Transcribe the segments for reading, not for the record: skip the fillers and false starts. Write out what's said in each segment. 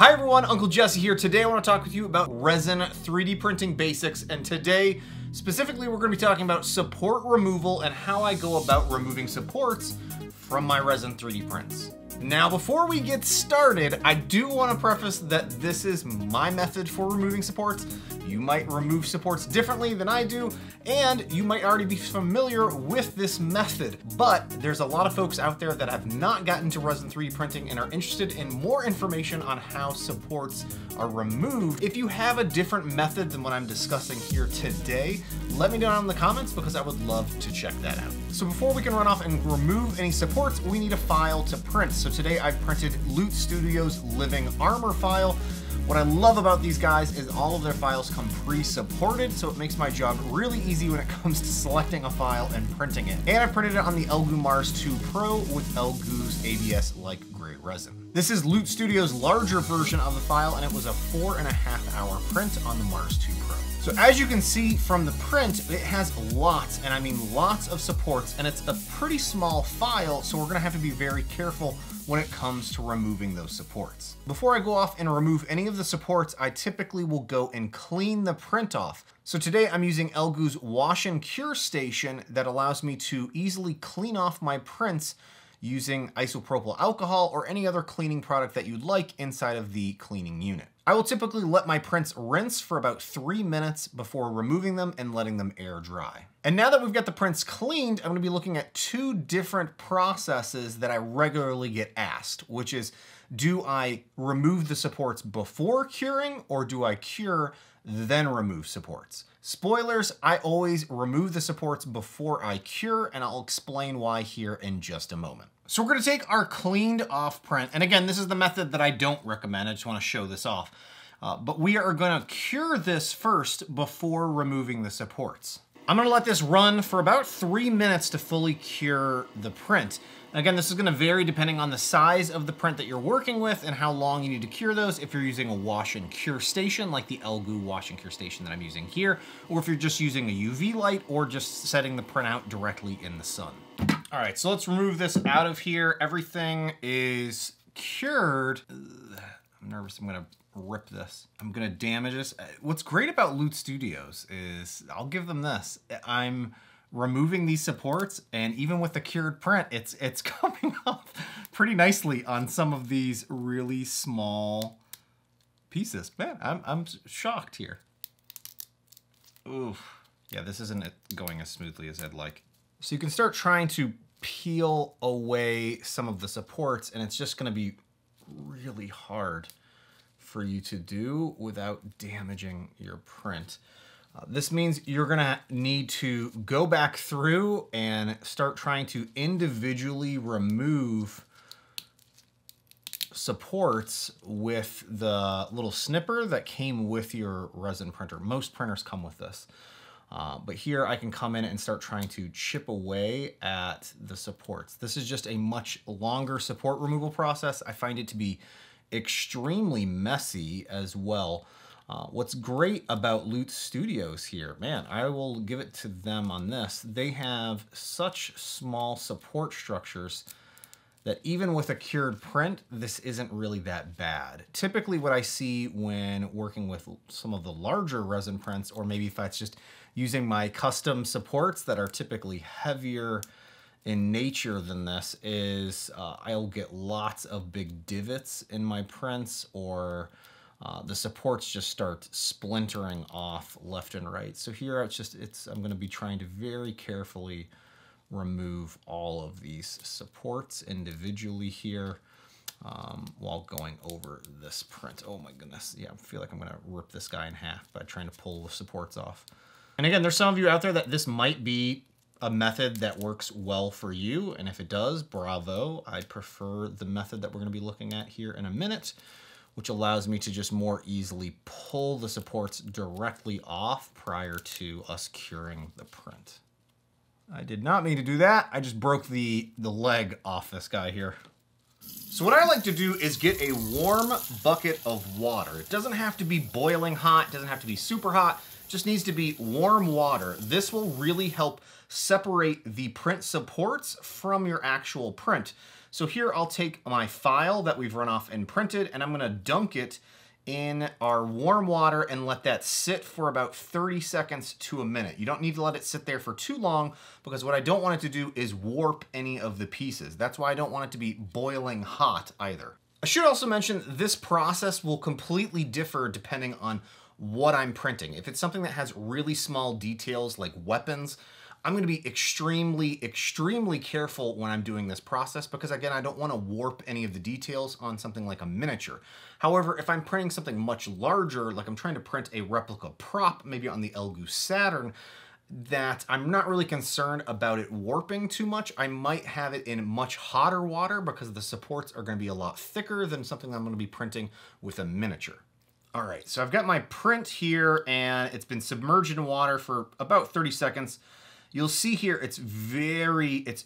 Hi everyone, Uncle Jesse here. Today I want to talk with you about resin 3D printing basics, and today specifically we're going to be talking about support removal and how I go about removing supports from my resin 3D prints. Now before we get started, I do want to preface that this is my method for removing supports. You might remove supports differently than I do, and you might already be familiar with this method. But there's a lot of folks out there that have not gotten to resin 3D printing and are interested in more information on how supports are removed. If you have a different method than what I'm discussing here today, let me know in the comments because I would love to check that out. So before we can run off and remove any supports, we need a file to print. So today I've printed Loot Studios' Living Armor file. What I love about these guys is all of their files come pre-supported, so it makes my job really easy when it comes to selecting a file and printing it. And I printed it on the Elegoo Mars 2 Pro with Elegoo's ABS-like gray resin. This is Loot Studios' larger version of the file, and it was a 4.5-hour print on the Mars 2 Pro. So as you can see from the print, it has lots, and I mean lots of supports, and it's a pretty small file, so we're gonna have to be very careful when it comes to removing those supports. Before I go off and remove any of the supports, I typically will go and clean the print off. So today I'm using Elegoo's wash and cure station that allows me to easily clean off my prints using isopropyl alcohol or any other cleaning product that you'd like inside of the cleaning unit. I will typically let my prints rinse for about 3 minutes before removing them and letting them air dry. And now that we've got the prints cleaned, I'm gonna be looking at two different processes that I regularly get asked, which is, do I remove the supports before curing, or do I cure then remove supports? Spoilers, I always remove the supports before I cure, and I'll explain why here in just a moment. So we're gonna take our cleaned off print, and again, this is the method that I don't recommend, I just wanna show this off, but we are gonna cure this first before removing the supports. I'm gonna let this run for about 3 minutes to fully cure the print. Again, this is gonna vary depending on the size of the print that you're working with and how long you need to cure those, if you're using a wash and cure station like the Elegoo wash and cure station that I'm using here, or if you're just using a UV light or just setting the print out directly in the sun. All right, so let's remove this out of here. Everything is cured. Ugh, I'm nervous, I'm gonna rip this. I'm gonna damage this. What's great about Loot Studios is, I'll give them this, I'm removing these supports, and even with the cured print, it's coming off pretty nicely on some of these really small pieces. Man, I'm shocked here. Oof. Yeah, this isn't going as smoothly as I'd like. So you can start trying to peel away some of the supports, and it's just gonna be really hard for you to do without damaging your print. This means you're gonna need to go back through and start trying to individually remove supports with the little snipper that came with your resin printer. Most printers come with this. But here I can come in and start trying to chip away at the supports. This is just a much longer support removal process. I find it to be extremely messy as well. What's great about Loot Studios here, man, I will give it to them on this. They have such small support structures that even with a cured print, this isn't really that bad. Typically what I see when working with some of the larger resin prints, or maybe if it's just using my custom supports that are typically heavier in nature than this, is I'll get lots of big divots in my prints, or the supports just start splintering off left and right. So here I'm gonna be trying to very carefully remove all of these supports individually here while going over this print. Oh my goodness, yeah, I feel like I'm gonna rip this guy in half by trying to pull the supports off. And again, there's some of you out there that this might be a method that works well for you, and if it does, bravo. I prefer the method that we're gonna be looking at here in a minute, which allows me to just more easily pull the supports directly off prior to us curing the print. I did not mean to do that. I just broke the leg off this guy here. So what I like to do is get a warm bucket of water. It doesn't have to be boiling hot, it doesn't have to be super hot, just needs to be warm water. This will really help separate the print supports from your actual print. So here I'll take my file that we've run off and printed, and I'm gonna dunk it in our warm water and let that sit for about 30 seconds to a minute. You don't need to let it sit there for too long, because what I don't want it to do is warp any of the pieces. That's why I don't want it to be boiling hot either. I should also mention this process will completely differ depending on what I'm printing. If it's something that has really small details like weapons, I'm gonna be extremely careful when I'm doing this process, because again, I don't wanna warp any of the details on something like a miniature. However, if I'm printing something much larger, like I'm trying to print a replica prop, maybe on the Elegoo Saturn, that I'm not really concerned about it warping too much. I might have it in much hotter water because the supports are gonna be a lot thicker than something that I'm gonna be printing with a miniature. All right, so I've got my print here and it's been submerged in water for about 30 seconds. You'll see here, it's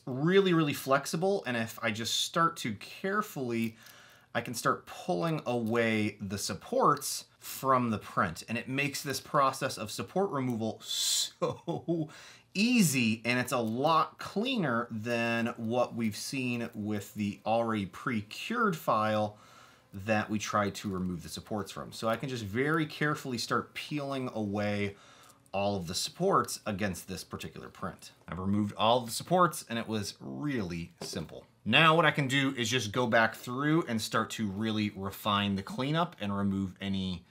really flexible. And if I just start to carefully, I can start pulling away the supports from the print. And it makes this process of support removal so easy. And it's a lot cleaner than what we've seen with the already pre-cured file that we tried to remove the supports from. So I can just very carefully start peeling away all of the supports against this particular print. I've removed all of the supports and it was really simple. Now what I can do is just go back through and start to really refine the cleanup and remove any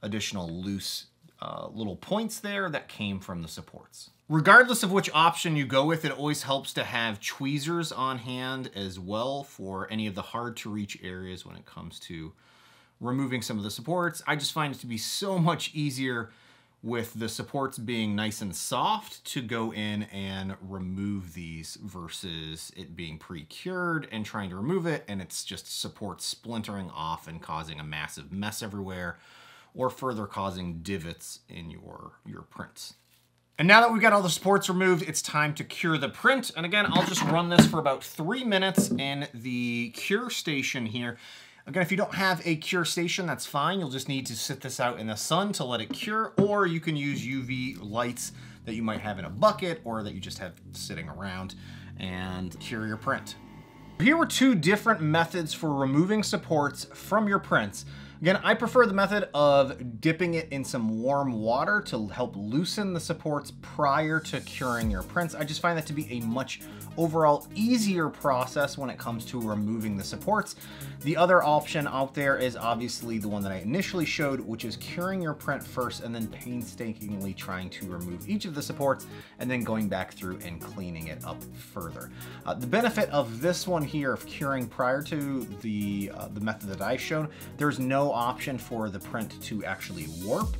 additional loose little points there that came from the supports. Regardless of which option you go with, it always helps to have tweezers on hand as well for any of the hard to reach areas when it comes to removing some of the supports. I just find it to be so much easier with the supports being nice and soft to go in and remove these versus it being pre-cured and trying to remove it and it's just supports splintering off and causing a massive mess everywhere or further causing divots in your prints. And now that we've got all the supports removed, it's time to cure the print. And again, I'll just run this for about 3 minutes in the cure station here. Again, if you don't have a cure station, that's fine. You'll just need to sit this out in the sun to let it cure, or you can use UV lights that you might have in a bucket or that you just have sitting around and cure your print. Here were two different methods for removing supports from your prints. Again, I prefer the method of dipping it in some warm water to help loosen the supports prior to curing your prints. I just find that to be a much overall easier process when it comes to removing the supports. The other option out there is obviously the one that I initially showed, which is curing your print first and then painstakingly trying to remove each of the supports and then going back through and cleaning it up further. The benefit of this one here of curing prior to the method that I've shown, there's no option for the print to actually warp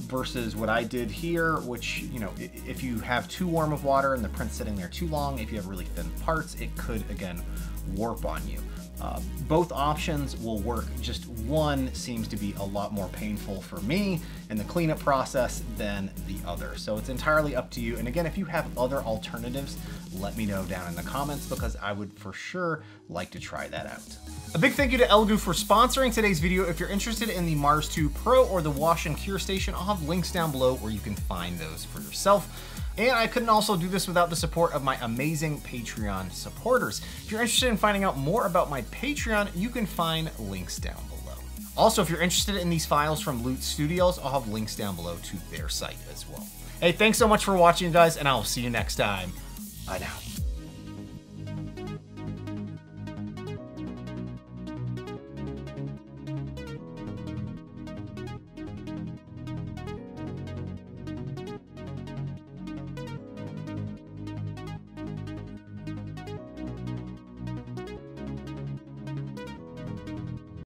versus what I did here, which, you know, if you have too warm of water and the print's sitting there too long, if you have really thin parts, it could again warp on you. Both options will work. Just one seems to be a lot more painful for me in the cleanup process than the other. So it's entirely up to you. And again, if you have other alternatives, let me know down in the comments because I would for sure like to try that out. A big thank you to Elegoo for sponsoring today's video. If you're interested in the Mars 2 Pro or the Wash and Cure Station, I'll have links down below where you can find those for yourself. And I couldn't also do this without the support of my amazing Patreon supporters. If you're interested in finding out more about my Patreon, you can find links down below. Also, if you're interested in these files from Loot Studios, I'll have links down below to their site as well. Hey, thanks so much for watching, guys, and I'll see you next time. Bye now.